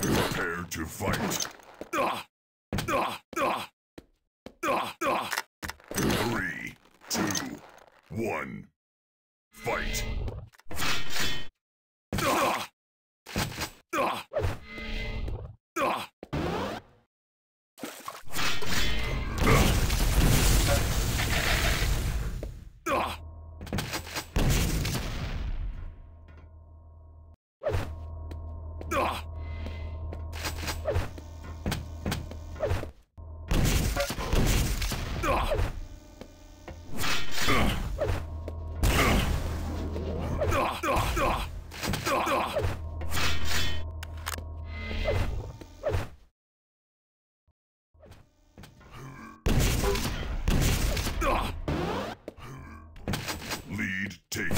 Prepare to fight. Three, two, one, fight. Lead taken.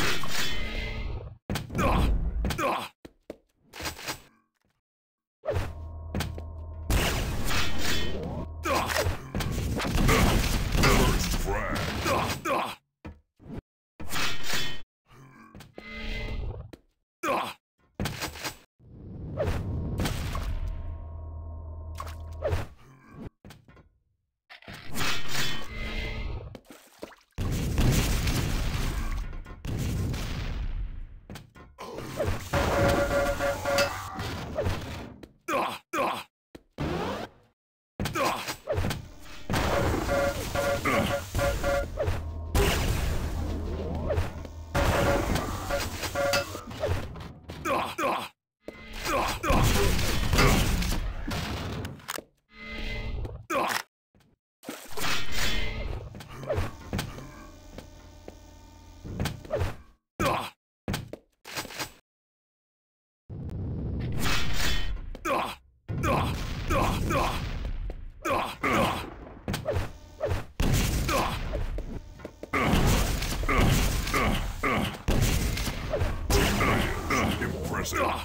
First frag.